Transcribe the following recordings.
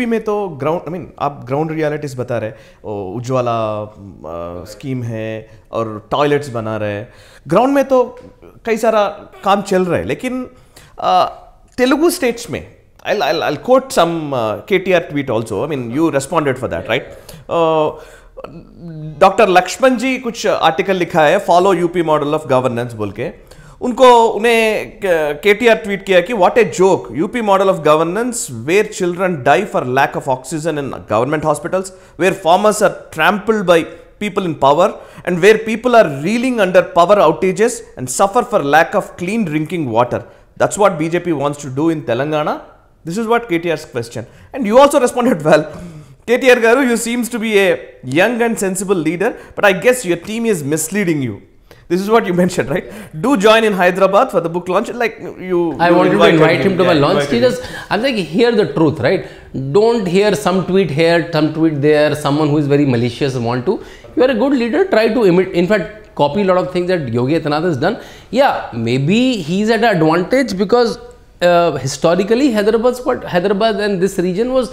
UP में तो ground आप ग्राउंड रियलिटीज बता रहे, उज्ज्वला स्कीम है और टॉयलेट्स बना रहे, ग्राउंड में तो कई सारा काम चल रहा है। लेकिन तेलुगु स्टेट्स में I'll quote some KTR tweet also. I mean, you responded for that, right? Dr. Lakshman जी कुछ आर्टिकल लिखा है follow UP model of governance बोल के, उन्हें KTR ट्वीट किया कि what a joke, UP model of governance where children die for lack of oxygen in government hospitals, where farmers are trampled by people in power, and where people are reeling under power outages and suffer for lack of clean drinking water. That's what BJP wants to do in Telangana. This is what KTR's question, and you also responded well. KTR garu, you seems to be a young and sensible leader, but I guess your team is misleading you. This is what you mentioned, right? Do join in Hyderabad for the book launch. Like you, I wanted to invite him to my launch. He just, I'm like, hear the truth, right? Don't hear some tweet here, some tweet there. Someone who is very malicious want to. You are a good leader. Try to imitate. In fact, copy a lot of things that Yogi Adityanath has done. Yeah, maybe he's at an advantage because historically Hyderabad and this region was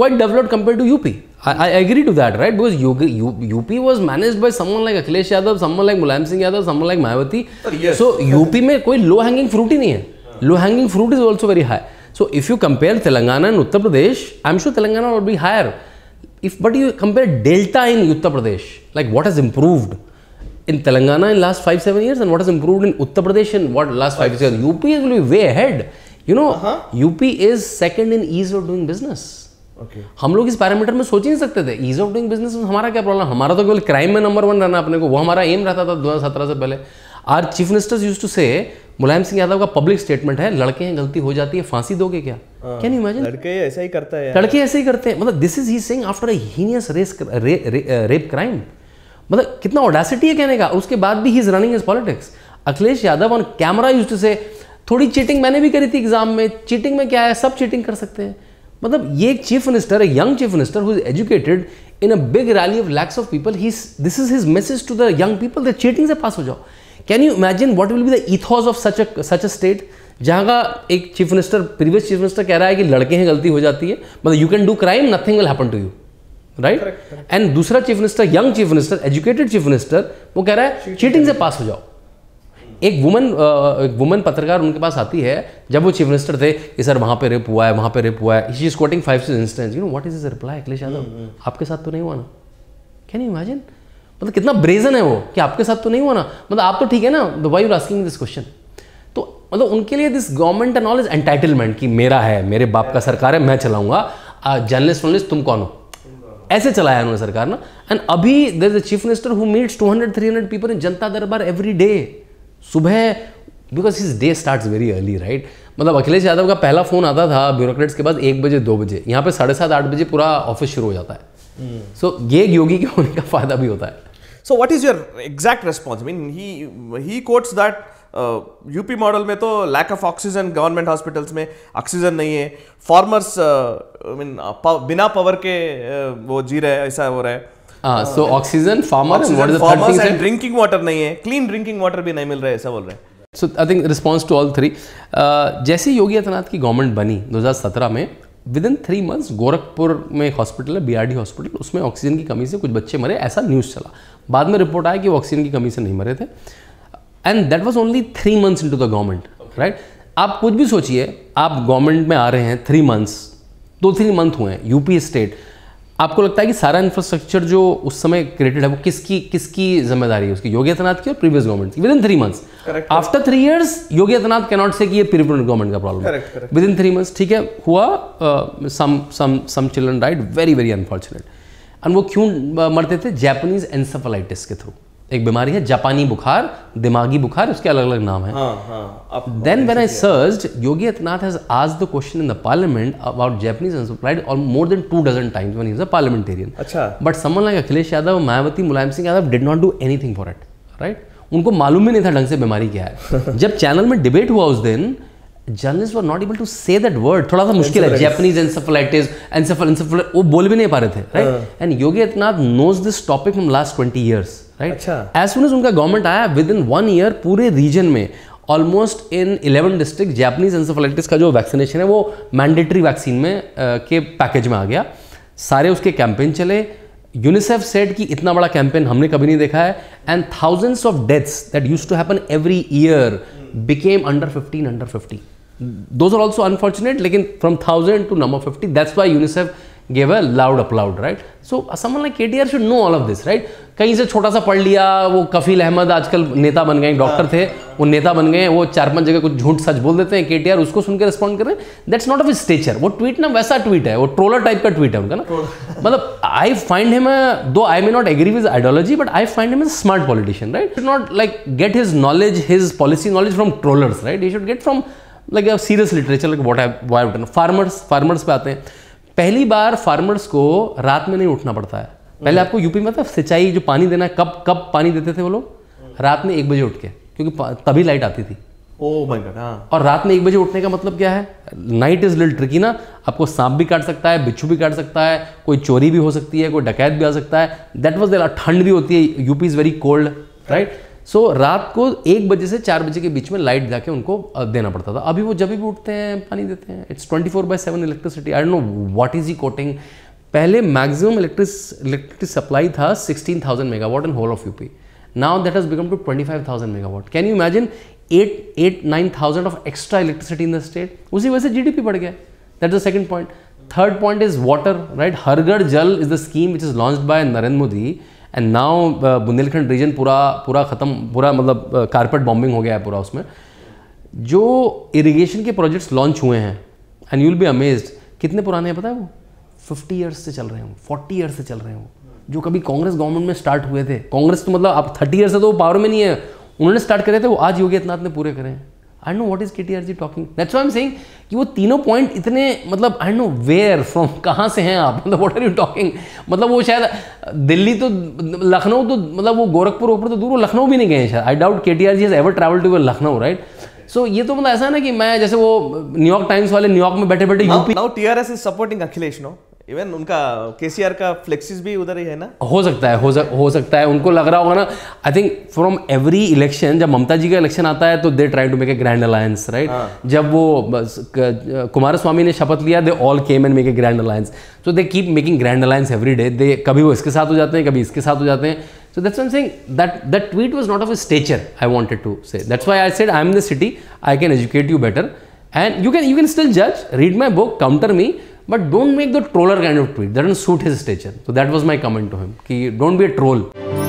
quite developed compared to UP. I agree to that, right? Because UP was managed by someone like Akhilesh Yadav, someone like Mulayam Singh Yadav, someone like Mayawati. Yes. So UP में कोई low hanging fruit ही नहीं है. Low hanging fruit is also very high. So if you compare Telangana and Uttar Pradesh, I'm sure Telangana would be higher. But you compare delta in Uttar Pradesh, like what has improved in Telangana in last 5-7 years and what has improved in Uttar Pradesh in what last 5 years. UP will be way ahead. You know, UP is second in ease of doing business. Okay. हम लोग इस parameter में सोच ही नहीं सकते थे. Ease of doing business में हमारा क्या प्रॉब्लम, हमारा तो केवल क्राइम में नंबर 1 रहना अपने को, वो हमारा एम रहता था 2017 से पहले. Our chief ministers used to say, Mulayam Singh Yadav का पब्लिक स्टेटमेंट है, लड़के हैं गलती हो जाती है, फांसी दोगे क्या? Can you imagine? लड़के ऐसा ही करता है, लड़के ऐसे ही करते हैं. मतलब this is he saying after a heinous rape crime. मतलब कितना ऑडेसिटी है कहने का. उसके बाद भी he is running his politics. Akhilesh Yadav on camera used to say थोड़ी चीटिंग मैंने भी करी थी एग्जाम में, चीटिंग में क्या है, सब चीटिंग कर सकते हैं. मतलब ये एक चीफ मिनिस्टर, एक young chief minister who is educated in a big rally of lakhs of people, he this is his message to the young people that cheating से पास हो जाओ. Can you imagine what will be the ethos of such a state, जहां का एक chief minister, previous chief minister कह रहा है कि लड़के हैं गलती हो जाती है, मतलब you can do crime, nothing will happen to you, right? And दूसरा chief minister, young chief minister, educated chief minister, वो कह रहा है चीटिंग से पास हो जाओ. एक वुमन पत्रकार उनके पास आती है जब वो चीफ मिनिस्टर थे कि सर वहां पे रेप हुआ है, वहां पे रेप हुआ है. She is quoting 5-6 instances. You know what is his reply? Akhilesh Yadav आपके साथ तो नहीं हुआ ना? Can you imagine? मतलब कितना ब्रेजन है वो कि आपके साथ तो नहीं हुआ ना, मतलब आप तो ठीक है ना, why you are asking this question. तो मतलब उनके लिए this government and all is entitlement कि मेरा है, मेरे बाप का सरकार है, मैं चलाऊंगा. जर्नलिस्ट तुम कौन हो, ऐसे चलाया उन्होंने सरकार ना. एंड अभी there is a chief minister who meets 200-300 people in जनता दरबार एवरी डे सुबह, because his day starts very early, right? मतलब अखिलेश यादव का पहला फोन आता था ब्यूरोक्रेट्स के पास 1 बजे 2 बजे, यहाँ पे 7:30-8 बजे पूरा ऑफिस शुरू हो जाता है. सो ये योगी के होने का फायदा भी होता है. So what is your exact response? Mean he quotes that UP model में तो lack of oxygen, government hospitals में ऑक्सीजन नहीं है, फार्मर्स बिना पावर के वो जी रहे, ऐसा हो रहा है. So oxygen, farmers and drinking water नहीं है, क्लीन ड्रिंकिंग वाटर भी नहीं मिल रहा है, ऐसा बोल रहे हैं. So I think response to all three. जैसे योगी आदित्यनाथ की गवर्नमेंट बनी 2017 में, विदिन 3 मंथ्स गोरखपुर में एक हॉस्पिटल है, BRD हॉस्पिटल, उसमें ऑक्सीजन की कमी से कुछ बच्चे मरे, ऐसा न्यूज़ चला. बाद में रिपोर्ट आया कि वो ऑक्सीजन की कमी से नहीं मरे थे. And that was only 3 months into the government, right? आप कुछ भी सोचिए, आप गवर्नमेंट में आ रहे हैं 3 मंथ्स, 2-3 मंथ हुए हैं, यूपी स्टेट. आपको लगता है कि सारा इंफ्रास्ट्रक्चर जो उस समय क्रिएटेड है वो किसकी जिम्मेदारी है? उसकी, योगी आदित्यनाथ की और प्रीवियस गवर्नमेंट की. Within 3 months, after 3 years Yogi Adityanath cannot say कि ये प्रीवियस गवर्नमेंट का प्रॉब्लम है. विदिन 3 मंथ्स ठीक है हुआ, some children died, very very unfortunate. And वो क्यों मरते थे? जैपनीज एंसेफेलाइटिस के थ्रू. एक बीमारी है, जापानी बुखार, दिमागी बुखार, उसके अलग अलग नाम है. Then when I searched, Yogi Adityanath has asked the question in the parliament about Japanese encephalitis और more than 2 dozen times when he was a parliamentarian. But someone like Akhilesh Yadav, Mayawati, Mulayam Singh Yadav did not do anything for it, right? उनको मालूम ही नहीं था ढंग से बीमारी क्या है. जब चैनल में डिबेट हुआ उस दिन, journalist were not able to say that word, थोड़ा सा मुश्किल है. जैपनीज एंसेफेलाइटिस, वो बोल भी नहीं पा रहे थे, right? And Yogi Adityanath knows this topic from last 20 years, right? As soon as उनका गवर्नमेंट आया, विद इन 1 ईयर पूरे रीजन में almost in 11 district Japanese encephalitis का जो वैक्सीनेशन है वो मैंडेटरी वैक्सीन में के पैकेज में आ गया। सारे उसके कैंपेन चले। यूनिसेफ सेड कि इतना बड़ा कैंपेन हमने कभी नहीं देखा है, and thousands of deaths that used to happen every year became under 15. Those are also unfortunate, लेकिन from 1000 to number 50, that's why UNICEF gave a loud applaud, right? So someone like KTR should know all of this, right? कहीं से छोटा सा पढ़ लिया, वो कफील अहमद आजकल नेता बन गए, डॉक्टर थे वो नेता बन गए, वो 4-5 जगह कुछ झूठ सच बोल देते हैं, KTR उसको सुनकर रिस्पॉन्ड कर रहे हैं, that's not of his nature. वो ट्वीट ना वैसा ट्वीट है, वो ट्रोलर टाइप का ट्वीट है उनका ना मतलब आई find him, though I may not agree with ideology but I find him as smart politician, right? Should not like get his knowledge, his policy knowledge from trollers, right? He should get from like serious literature, like what I have done. Farmers पे आते हैं। पहली बार farmers को रात में नहीं उठना पड़ता है। पहले आपको यूपी में था सिंचाई, जो पानी देना, कब पानी देते थे वो लोग रात में 1 बजे उठ के, क्योंकि तभी लाइट आती थी। Oh my god. हाँ, और रात में 1 बजे उठने का मतलब क्या है? नाइट इज लिटिल ट्रिकी ना, आपको सांप भी काट सकता है, बिच्छू भी काट सकता है, कोई चोरी भी हो सकती है, कोई डकैत भी आ सकता है। That was there. ठंड भी होती है, UP is very cold, right? So रात को 1 बजे से 4 बजे के बीच में लाइट जाके उनको देना पड़ता था। अभी वो जब भी उठते हैं पानी देते हैं। It's 24/7 electricity. I don't know what is he quoting. पहले मैक्सिमम इलेक्ट्रिसिटी सप्लाई था 16,000 megawatt in whole of UP. Now that has become to 25,000 megawatt. Can you imagine 8-9,000 of extra electricity in the state. उसी वजह से GDP बढ़ गया। That is the second point. Third point is water, right? हर घर जल is the scheme which is launched by Narendra Modi, and now Bundelkhand region पूरा ख़त्म, पूरा मतलब कारपेट बॉम्बिंग हो गया है पूरा। उसमें जो इरिगेशन के प्रोजेक्ट्स लॉन्च हुए हैं, and you will be amazed कितने पुराने हैं पता है वो? 50 इयर्स से चल रहे हैं, 40 इयर्स से चल रहे हैं वो, जो कभी कांग्रेस गवर्नमेंट में स्टार्ट हुए थे। कांग्रेस तो मतलब आप 30 ईयर्स से तो वो पावर में नहीं है, उन्होंने स्टार्ट करे थे वो, आज योगी आदित्यनाथ ने पूरे करे हैं। I don't know what is KTR ji talking. That's why I am saying कि वो तीनों पॉइंट इतने, मतलब I don't know where from, कहाँ से हैं आप, मतलब व्हाट आर यू टॉकिंग। मतलब वो शायद दिल्ली तो, लखनऊ तो, मतलब वो गोरखपुर ऊपर तो दूर, वो लखनऊ भी नहीं गए शायद। I doubt KTR ji has ever travel to Lucknow, right? So ये तो मतलब ऐसा है ना कि मैं जैसे वो न्यूयॉर्क टाइम्स वाले न्यूयॉर्क में बैठे बैठे UP. Now TRS is supporting Akhilesh, no? Even उनका KCR का फ्लेक्सिस भी उधर ही है ना। हो सकता है, हो सकता है उनको लग रहा होगा ना। I think from every election, जब ममता जी का इलेक्शन आता है तो they try to make a grand alliance, right? जब वो कुमार स्वामी ने शपथ लिया, they all came and make a grand alliance. So they keep making grand alliance every day. They कभी वो इसके साथ हो जाते हैं, कभी इसके साथ हो जाते हैं। So that's why I am saying that tweet was not of his nature. I wanted to say that's why I said I am the city, I can educate you better, and you can still जज, read my book, counter me, but don't make the troller kind of tweet. That doesn't suit his stature. So that was my comment to him, ki don't be a troll.